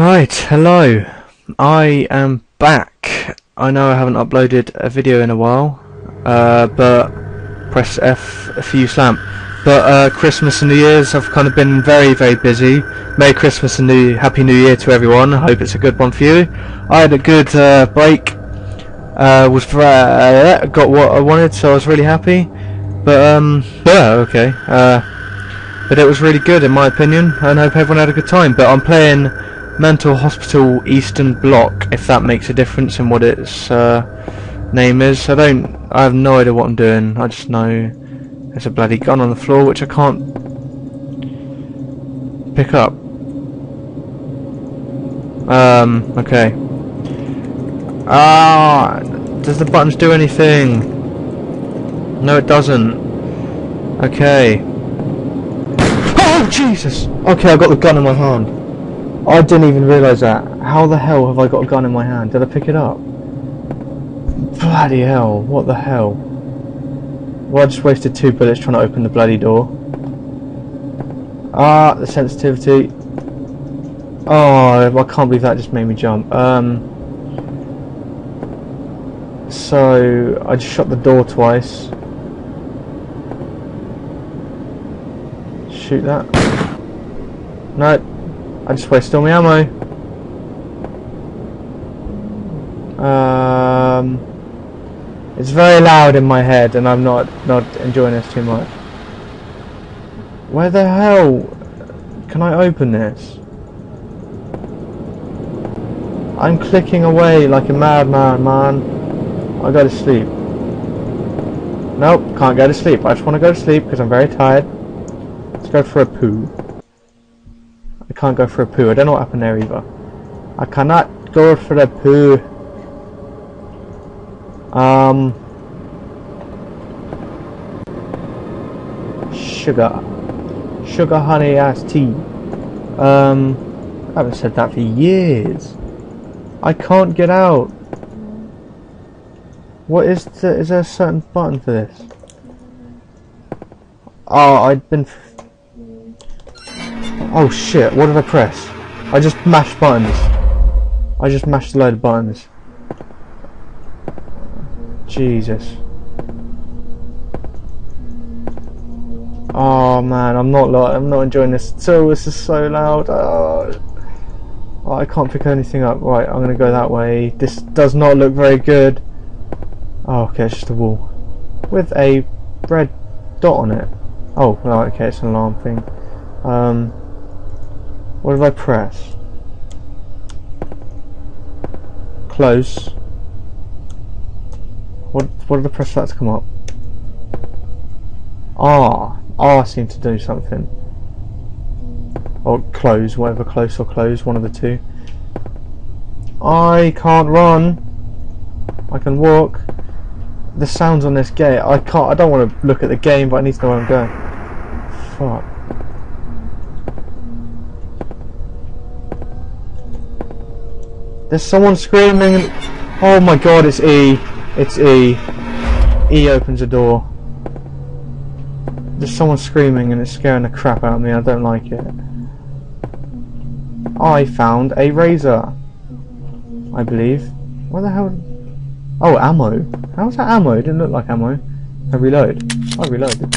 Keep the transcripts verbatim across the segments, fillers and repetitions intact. Right, hello. I am back. I know I haven't uploaded a video in a while, uh, but press F if you slam. But uh, Christmas and New Year's, I've kind of been very, very busy. Merry Christmas and New Happy New Year to everyone. I hope it's a good one for you. I had a good uh, break. Uh, was uh, got what I wanted, so I was really happy. But um, yeah, okay. Uh, but it was really good in my opinion, and I hope everyone had a good time. But I'm playing Mental Hospital Eastern Bloc, if that makes a difference in what its uh, name is. I don't, I have no idea what I'm doing. I just know there's a bloody gun on the floor which I can't pick up. Um, okay. Ah, does the buttons do anything? No, it doesn't. Okay. Oh, Jesus! Okay, I got the gun in my hand. I didn't even realise that. How the hell have I got a gun in my hand? Did I pick it up? Bloody hell, what the hell? Well, I just wasted two bullets trying to open the bloody door. Ah, the sensitivity. Oh, I can't believe that just made me jump. Um, so, I just shut the door twice. Shoot that. No. I just wasted all my ammo. Um, it's very loud in my head, and I'm not not enjoying this too much. Where the hell can I open this? I'm clicking away like a madman, man. I go to sleep. Nope, can't go to sleep. I just want to go to sleep because I'm very tired. Let's go for a poo. I can't go for a poo. I don't know what happened there either. I cannot go for a poo. Um. Sugar. Sugar honey ass tea. Um. I haven't said that for years. I can't get out. What is the, is there a certain button for this? Oh, I've been. Oh shit, what did I press? I just mashed buttons. I just mashed a load of buttons. Jesus. Oh man, I'm not like, I'm not enjoying this at all. This is so loud. Oh. Oh, I can't pick anything up. Right, I'm gonna go that way. This does not look very good. Oh, okay, it's just a wall. With a red dot on it. Oh, no, okay, it's an alarm thing. Um... What did I press? Close. What what did I press for that to come up? R. R seemed to do something. Or close, whatever, close or close, one of the two. I can't run. I can walk. The sounds on this gate, I can't I don't want to look at the game, but I need to know where I'm going. Fuck. There's someone screaming and oh my god, it's E. It's E. E opens a door. There's someone screaming and it's scaring the crap out of me. I don't like it. I found a razor. I believe. Where the hell? Oh, ammo. How was that ammo? It didn't look like ammo. I reload. I reloaded.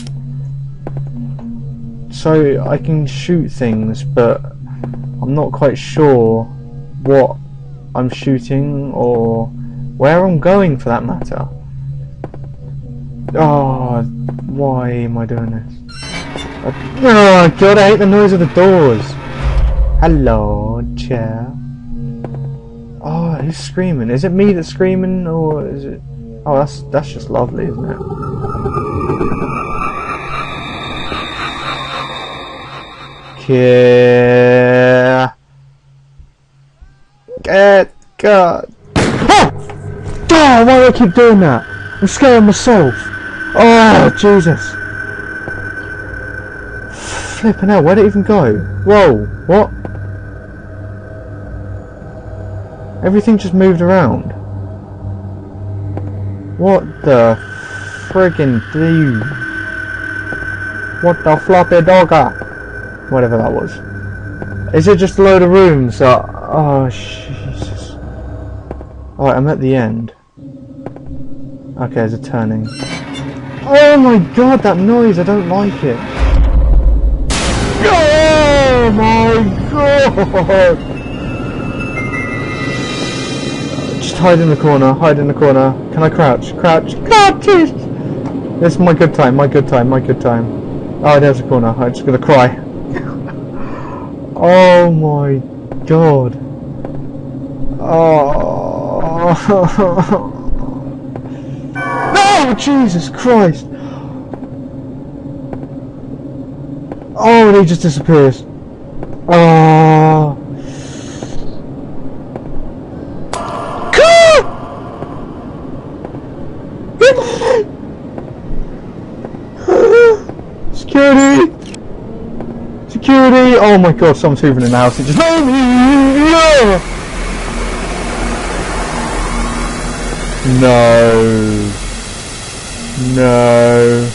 So I can shoot things, but I'm not quite sure what I'm shooting or where I'm going for that matter. Oh, why am I doing this? Oh god, I hate the noise of the doors. Hello, chair. Oh, who's screaming? Is it me that's screaming or is it... Oh, that's, that's just lovely, isn't it? Care. Get God. Oh! Oh, why do I keep doing that? I'm scaring myself. Oh, Jesus. Flipping hell, where'd it even go? Whoa, what? Everything just moved around. What the friggin' do? What the floppy dogger? Whatever that was. Is it just a load of rooms that Oh, Jesus. Alright, I'm at the end. Okay, there's a turning. Oh my god, that noise, I don't like it. Oh my god! Just hide in the corner, hide in the corner. Can I crouch? Crouch, crouch! This is my good time, my good time, my good time. Oh, there's a corner, I'm just gonna cry. Oh my god. Oh. No, Jesus Christ. Oh, and he just disappears. Oh. Security. Security. Oh my god, someone's hoovering in the house. It just No. No.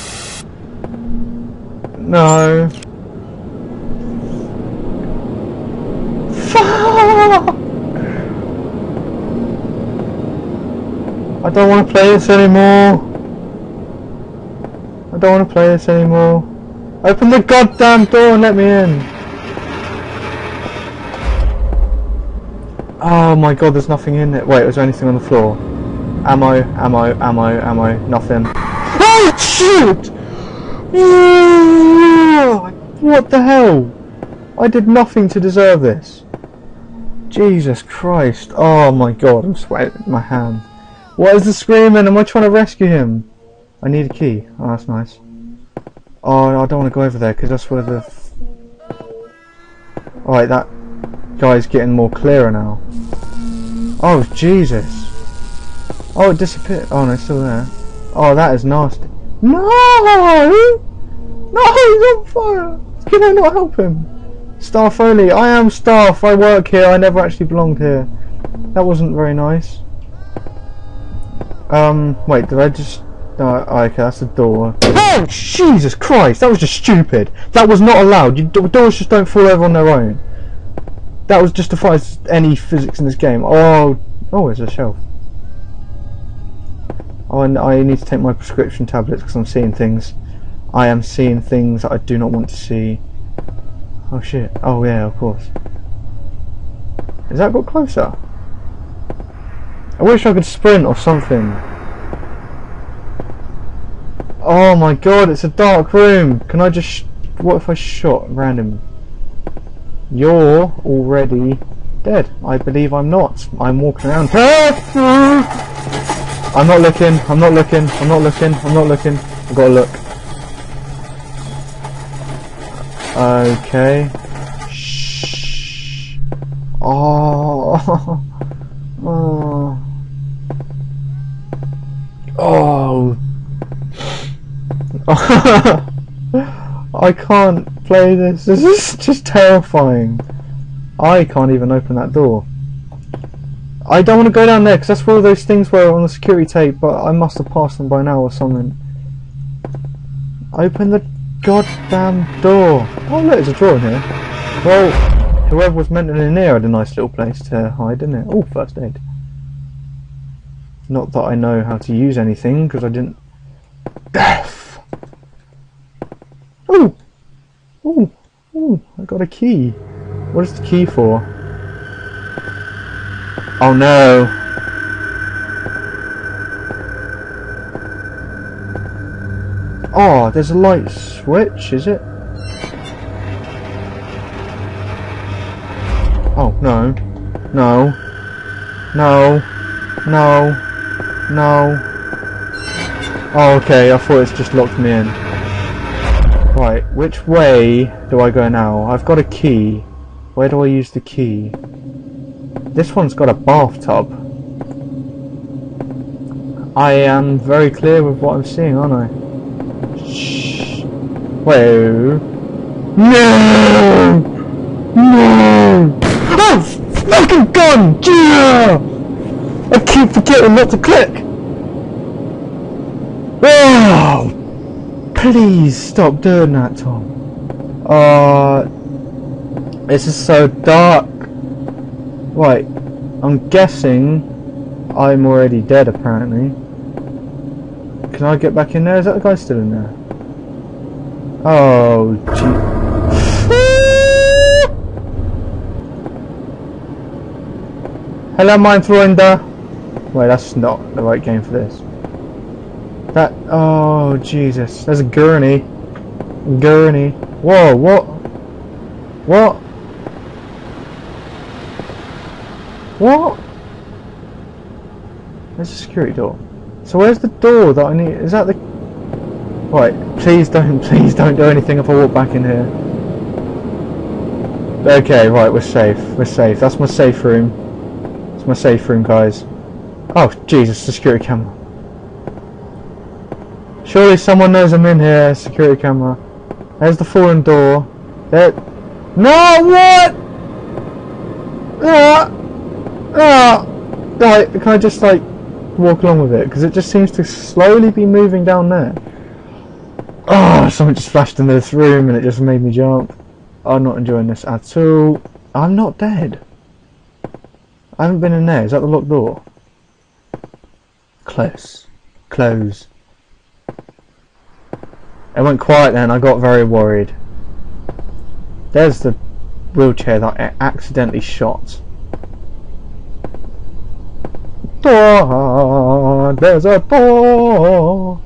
No. Fuck! I don't want to play this anymore. I don't want to play this anymore. Open the goddamn door and let me in. Oh my god, there's nothing in it. Wait, was there anything on the floor? Ammo, ammo, ammo, ammo, nothing. Oh shoot! What the hell? I did nothing to deserve this. Jesus Christ. Oh my god, I'm sweating my hand. What is the screaming? Am I trying to rescue him? I need a key. Oh, that's nice. Oh, I don't want to go over there because that's where the... Alright, that guy's getting more clearer now. Oh, Jesus. Oh, it disappeared. Oh, no, it's still there. Oh, that is nasty. No! No, he's on fire! Can I not help him? Staff only. I am staff. I work here. I never actually belonged here. That wasn't very nice. Um, wait, did I just... Oh, okay, that's the door. Oh, Jesus Christ! That was just stupid. That was not allowed. You, doors just don't fall over on their own. That was justifies any physics in this game. Oh, oh, there's a shelf. Oh, and I need to take my prescription tablets because I'm seeing things. I am seeing things that I do not want to see. Oh shit. Oh yeah, of course. Has that got closer? I wish I could sprint or something. Oh my god, it's a dark room. Can I just... Sh what if I shot random? You're already dead. I believe I'm not. I'm walking around. I'm not looking, I'm not looking, I'm not looking, I'm not looking, I've got to look. Okay. Shh. Oh. Oh. Oh. I can't play this. This is just terrifying. I can't even open that door. I don't want to go down there because that's one of those things where on the security tape, but I must have passed them by now or something. Open the goddamn door. Oh look, there's a drawer in here. Well, whoever was mentally near had a nice little place to hide, didn't it? Oh, first aid. Not that I know how to use anything because I didn't... Death! Oh! Oh! Oh! I got a key. What is the key for? Oh no! Oh, there's a light switch, is it? Oh no. No. No. No. No. Oh, okay, I thought it's just locked me in. Right, which way do I go now? I've got a key. Where do I use the key? This one's got a bathtub. I am very clear with what I'm seeing, aren't I? Shh. Whoa. No! No! Oh! Fucking gun! Yeah! I keep forgetting not to click! Oh! Please stop doing that, Tom. Uh... This is so dark. Right, I'm guessing I'm already dead apparently. Can I get back in there? Is that the guy still in there? Oh, gee. Hello, Mindfinder. Wait, that's not the right game for this. That. Oh, Jesus. There's a gurney. Gurney. Whoa, what? What? What? There's a security door. So where's the door that I need? Is that the... Right, please don't, please don't do anything if I walk back in here. Okay, right, we're safe. We're safe. That's my safe room. It's my safe room, guys. Oh, Jesus, security camera. Surely someone knows I'm in here, security camera. There's the fallen door. There... No, what? Ah! Ah! Right, can I just, like... walk along with it, because it just seems to slowly be moving down there. Oh, something just flashed into this room and it just made me jump. I'm not enjoying this at all. I'm not dead. I haven't been in there. Is that the locked door? Close. Close. It went quiet then. I got very worried. There's the wheelchair that I accidentally shot. Door, there's a door,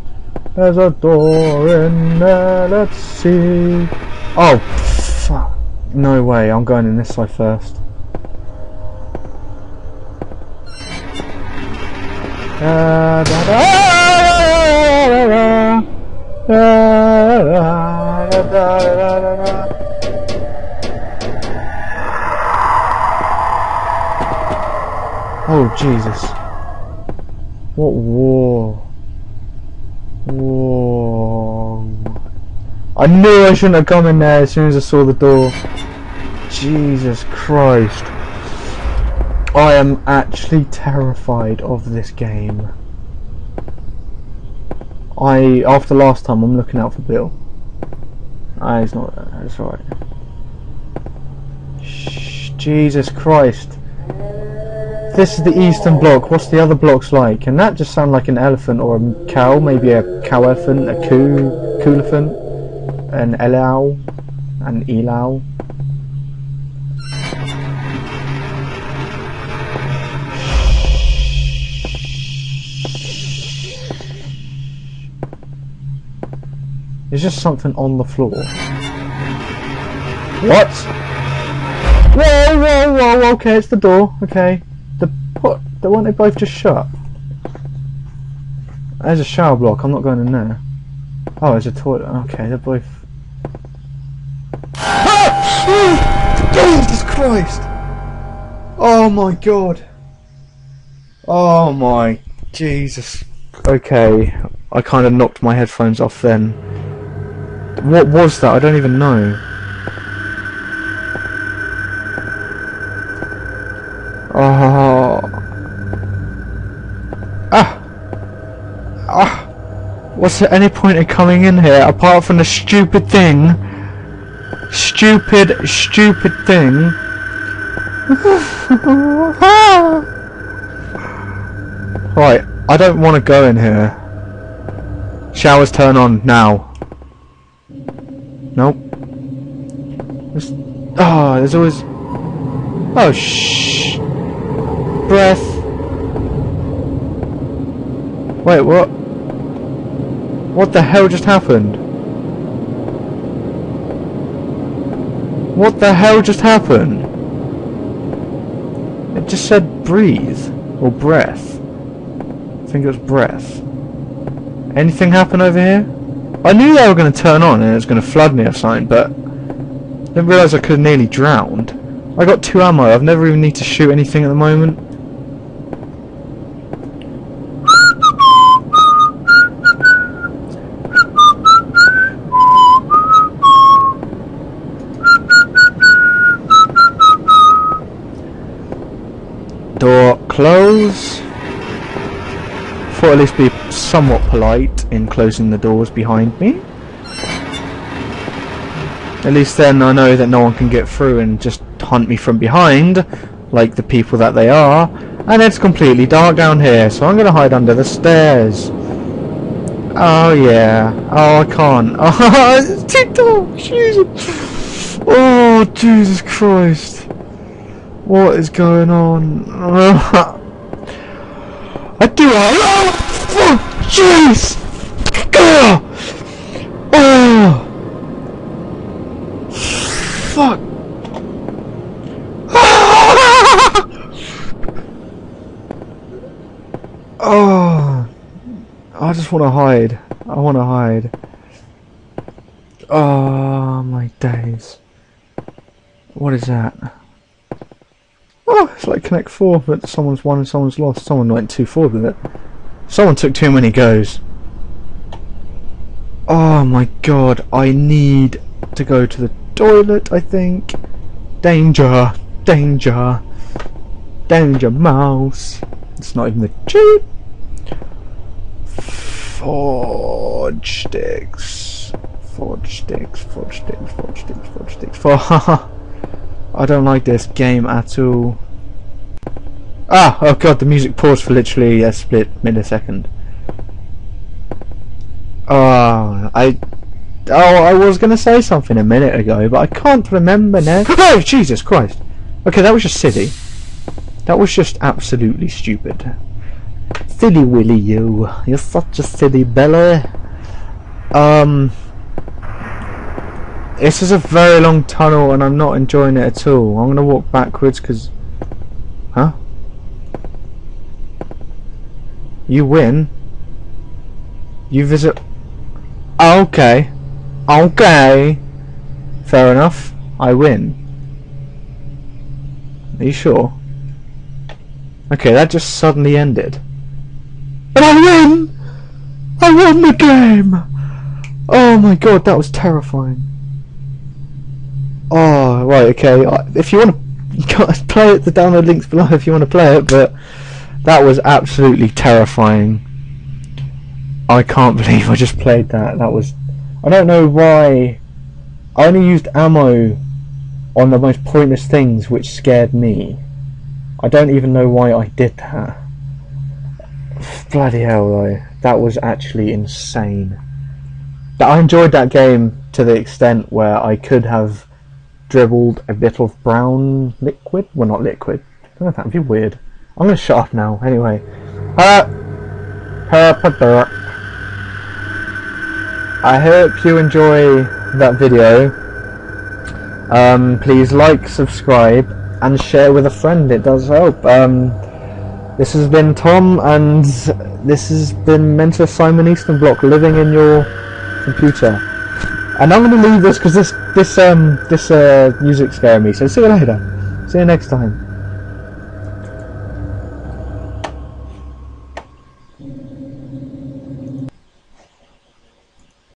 there's a door in there, let's see. Oh, fuck. No way, I'm going in this side first. Oh, Jesus. What war? War. I knew I shouldn't have come in there as soon as I saw the door. Jesus Christ. I am actually terrified of this game. I, after last time, I'm looking out for Bill. Ah, he's not there. That's alright. Jesus Christ. This is the Eastern Bloc. What's the other blocks like? Can that just sound like an elephant or a cow? Maybe a cow elephant, a coo, coolophant, an elau, an elau. There's just something on the floor. What? Whoa, whoa, whoa! Okay, it's the door. Okay. What? They weren't they both just shut? There's a shower block, I'm not going in there. Oh, there's a toilet. Okay, they're both... Ah! Jesus Christ! Oh my god! Oh my... Jesus. Okay, I kind of knocked my headphones off then. What was that? I don't even know. Oh... What's at any point in coming in here apart from the stupid thing? Stupid, stupid thing. Right, I don't want to go in here. Showers turn on now. Nope. There's, oh, there's always. Oh, shh. Breath. Wait, what? What the hell just happened? What the hell just happened? It just said breathe or breath. I think it was breath. Anything happen over here? I knew they were going to turn on and it was going to flood me or something, but I didn't realise I could have nearly drowned. I got two ammo. I've never even need to shoot anything at the moment. Close. Thought at least be somewhat polite in closing the doors behind me. At least then I know that no one can get through and just hunt me from behind. like the people that they are, and it's completely dark down here, so I'm gonna hide under the stairs. Oh yeah, oh I can't, oh it's too dark, Jesus, oh Jesus Christ, what is going on? I do, oh jeez, oh fuck. Oh, I just want to hide. I want to hide. Oh my days! What is that? Oh, it's like Connect Four, but someone's won and someone's lost. Someone went too forward with it. Someone took too many goes. Oh my god! I need to go to the toilet, I think. Danger, danger, danger mouse. It's not even the cheap. Forge sticks, forge sticks, forge sticks, forge sticks, forge sticks. For I don't like this game at all. Ah, oh god, the music paused for literally a split millisecond. Ah, oh, I. Oh, I was going to say something a minute ago, but I can't remember now. Oh, Jesus Christ! Okay, that was just silly. That was just absolutely stupid. Silly Willy, you. You're such a silly belly. Um... This is a very long tunnel and I'm not enjoying it at all. I'm going to walk backwards because... Huh? You win. You visit... Okay. Okay, fair enough. I win. Are you sure? Okay, that just suddenly ended. And I win! I won the game! Oh my god, that was terrifying. Oh, right, okay. If you want to play it, the download link's below if you want to play it, but that was absolutely terrifying. I can't believe I just played that. That was... I don't know why I only used ammo on the most pointless things, which scared me. I don't even know why I did that. Bloody hell though, that was actually insane. But I enjoyed that game to the extent where I could have dribbled a bit of brown liquid. Well, not liquid. Oh, that would be weird. I'm going to shut up now, anyway. Uh, I hope you enjoy that video. Um, please like, subscribe and share with a friend, it does help. Um, this has been Tom and this has been Mental Simon Eastern Bloc, living in your computer. And I'm going to leave this because this, this, um, this uh, music scared me, so see you later. See you next time.